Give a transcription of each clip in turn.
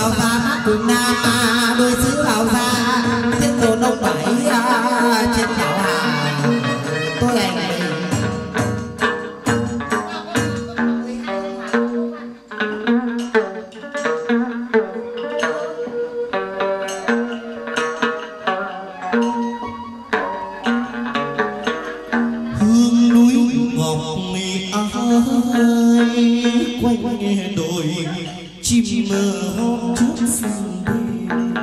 vào ra mát phương Nam, đôi sứ vào ra thiết tồn ông Bẩy trên đảo Hà. Tôi này hương núi ngọc mì ơi quanh nghe đồi chim mơ hôm trước sang đêm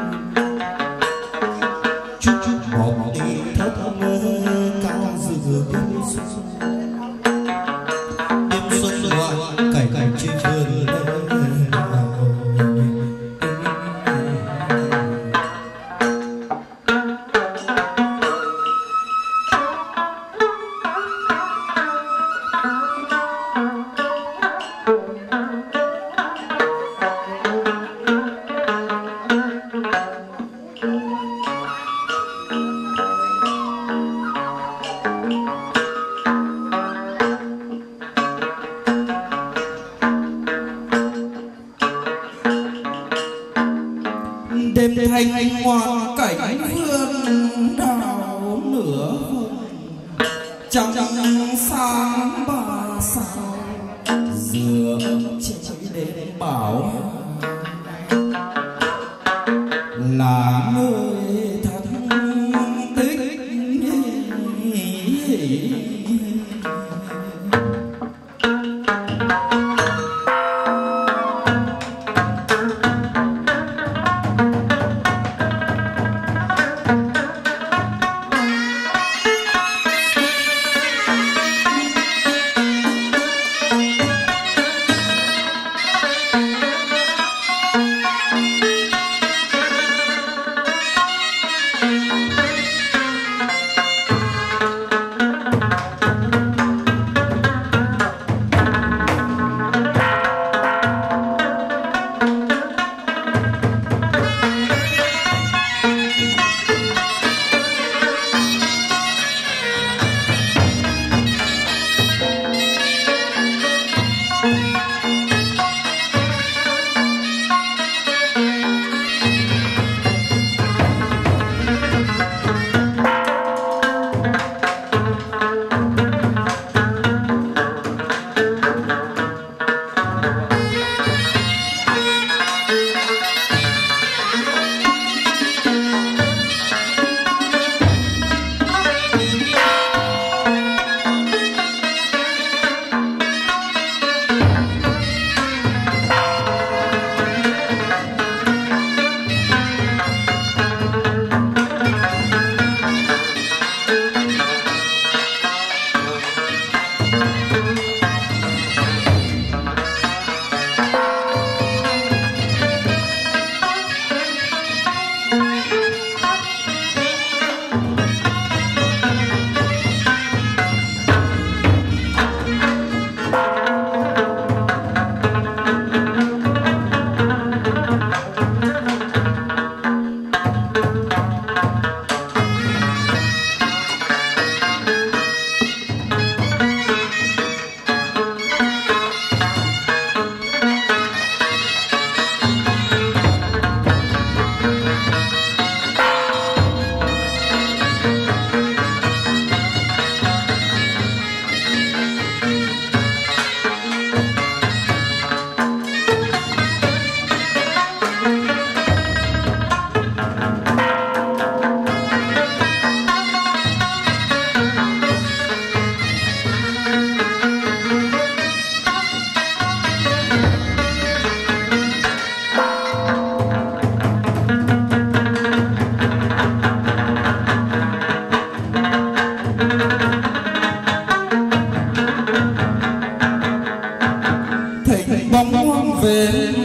chút chút mộng đi thất mơ cao giữa đêm xuân. Đêm xuân ngoạn cày cày trên vườn đêm thanh ngoan cảnh vườn đào nửa trăng sáng ba sao dừa chỉ đến bảo là người thân tích về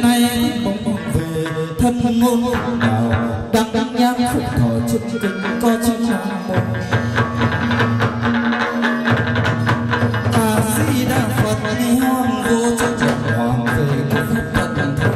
nay bóng về thân ngôn nào đang nhang khúc thở trên tình có chữ hàng một A Di Đà Phật đi hoang vô cho trận hoàng về có phép thần thật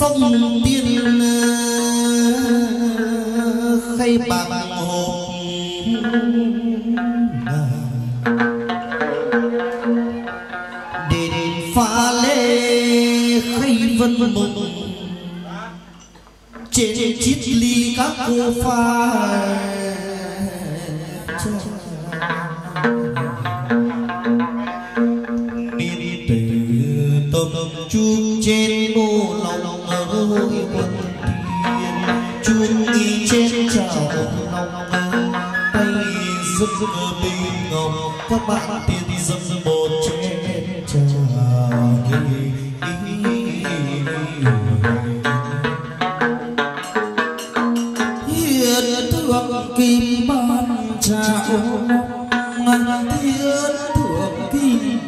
sông tiên khay bạc hộp đền pha lê khay vân mộng trên chiếc ly các cô pha các bạn tiên dân bồn trên trà hiền thượng kim ban trà ngăn hiền thượng kim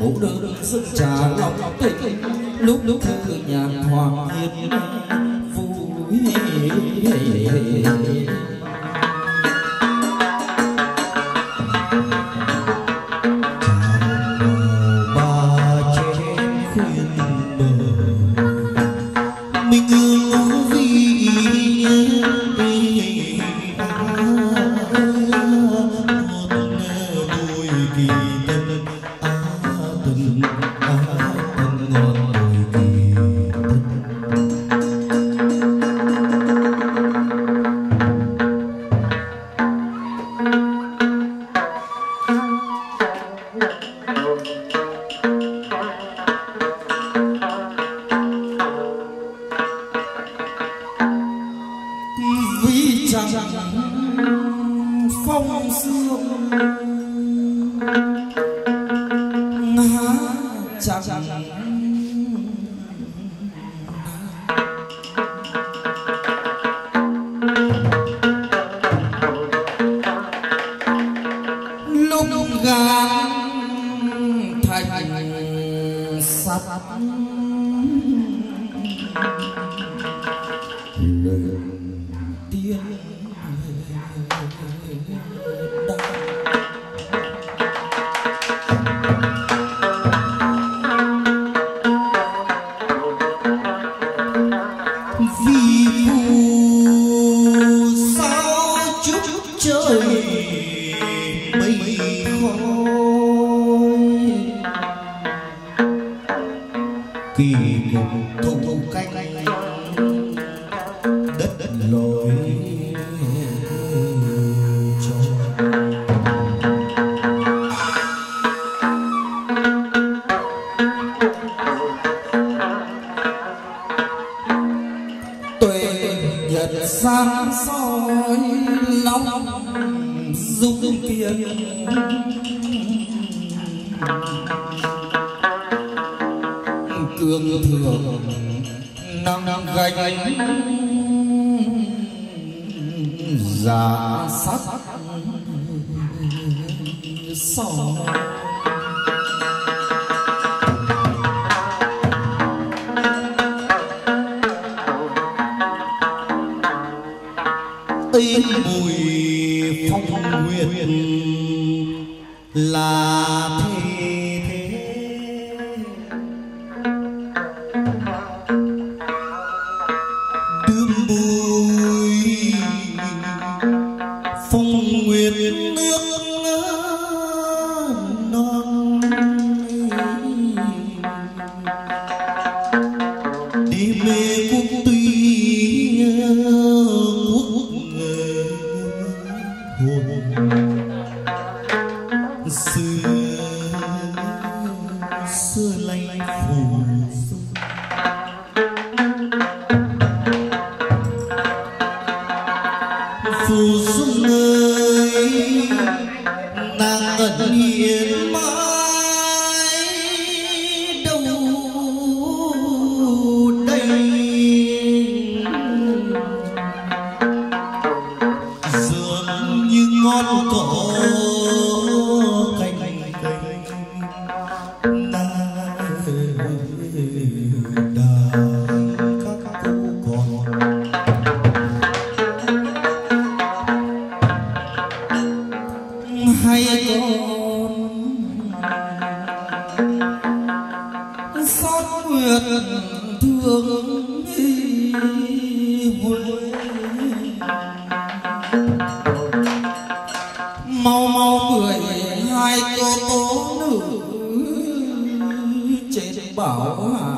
mẫu đơn dân trà lòng tỉnh lúc lúc thư nhàn hoàng hiền vui. Hãy subscribe thương đi vui. Mau mau 12 cô tố nữ chết bảo hà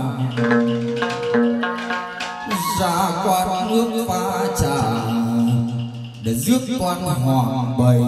ra quán nước pha trà để rước quan Hoàng Bẩy.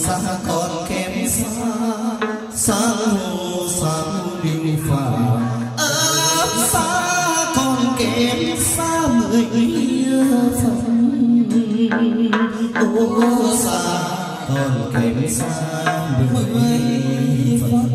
Xa con kém xa người yêu phận ô xa còn kém xa mười phần.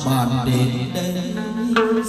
subscribe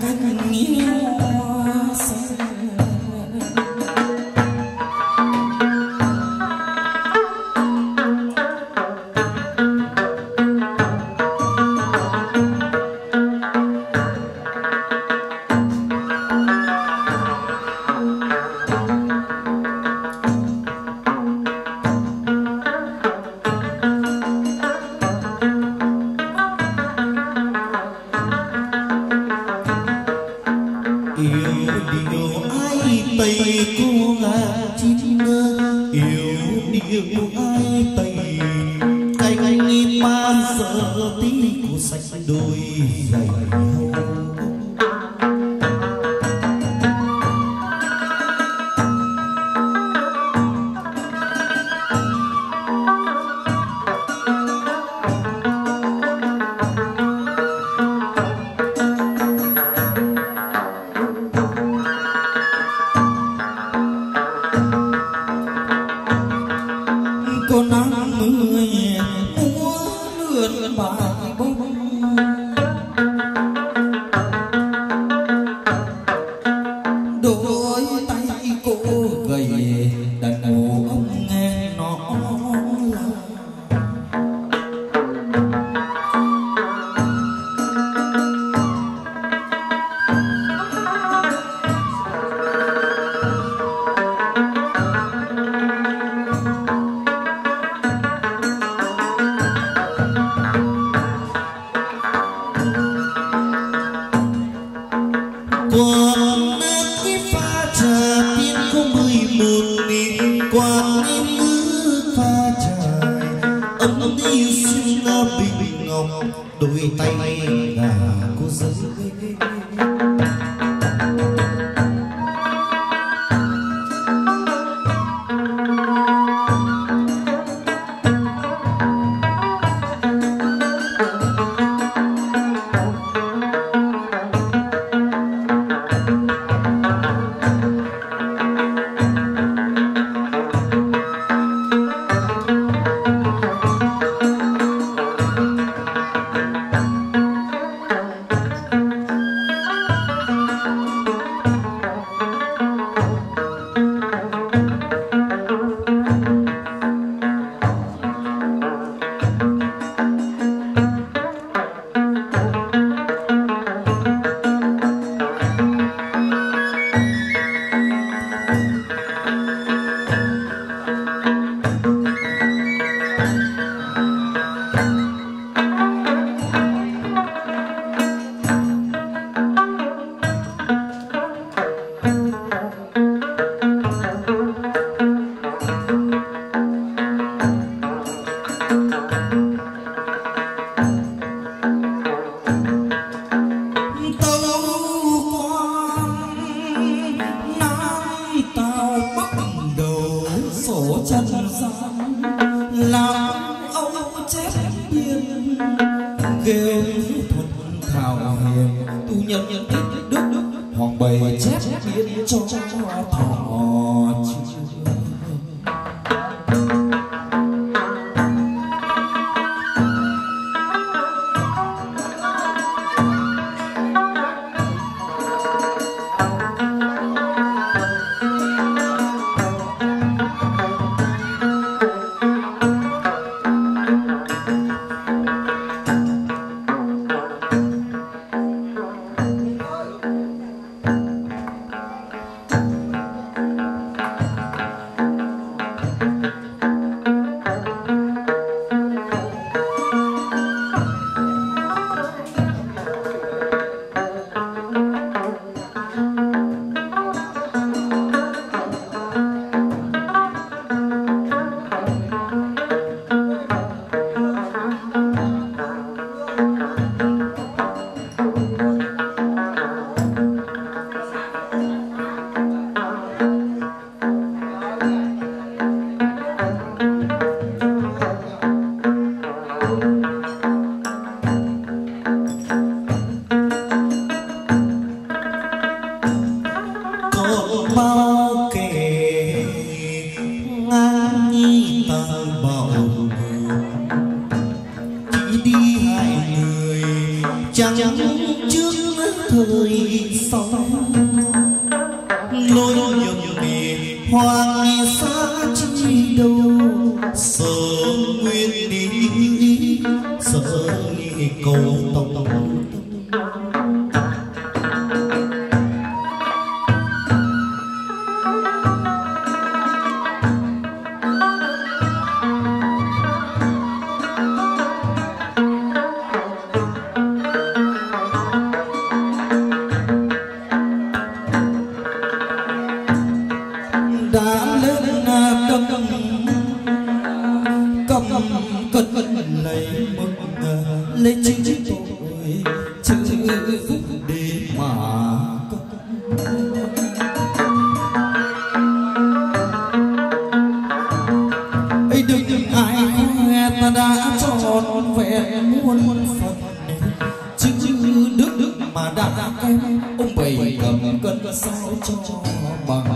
kênh điều ai tây cô là chim mơ yêu điều ai tây anh ba giờ tí của sạch đôi giày ông Bẩy cầm cân sao cho bằng.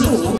Hãy